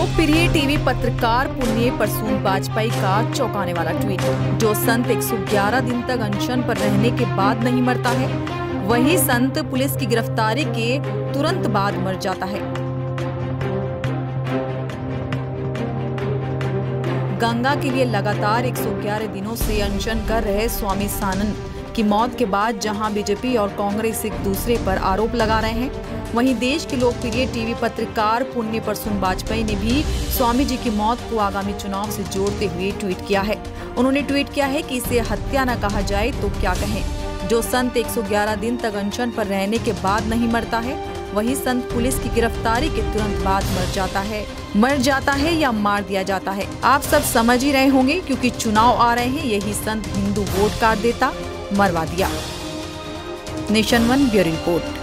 लोकप्रिय टीवी पत्रकार पुण्य प्रसून वाजपेयी का चौंकाने वाला ट्वीट। जो संत 111 दिन तक अनशन पर रहने के बाद नहीं मरता है, वही संत पुलिस की गिरफ्तारी के तुरंत बाद मर जाता है। गंगा के लिए लगातार 111 दिनों से अनशन कर रहे स्वामी सानंद की मौत के बाद जहां बीजेपी और कांग्रेस एक दूसरे पर आरोप लगा रहे हैं, वहीं देश के लोकप्रिय टीवी पत्रकार पुण्य प्रसून वाजपेयी ने भी स्वामी जी की मौत को आगामी चुनाव से जोड़ते हुए ट्वीट किया है। उन्होंने ट्वीट किया है कि इसे हत्या न कहा जाए तो क्या कहें। जो संत 111 दिन तक अनशन पर रहने के बाद नहीं मरता है, वही संत पुलिस की गिरफ्तारी के तुरंत बाद मर जाता है या मार दिया जाता है। आप सब समझ ही रहे होंगे, क्योंकि चुनाव आ रहे हैं, यही संत हिंदू वोट काट देता, मरवा दिया। Nation one bureau report.